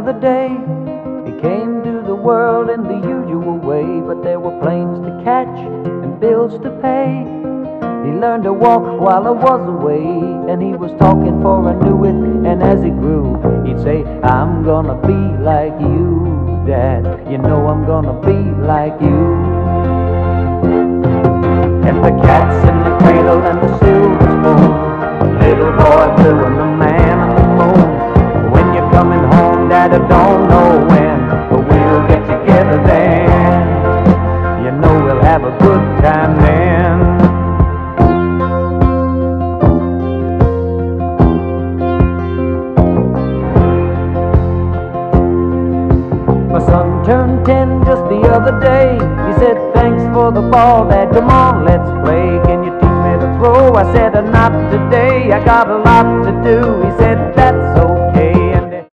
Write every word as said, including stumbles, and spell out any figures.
another day. They came to the world in the usual way, but there were planes to catch and bills to pay. He learned to walk while I was away, and he was talking for I knew it. And as he grew, he'd say, I'm gonna be like you, Dad. You know I'm gonna be like you. And the cat's in the cradle and the silver spoon, little boy blue and the man on the moon. When you're coming home, Dad, I don't know when, but we'll get together then. You know we'll have a good time then. My son turned ten just the other day. He said, thanks for the ball, Dad, come on, let's play. Can you teach me to throw? I said, not today, I got a lot to do. He said,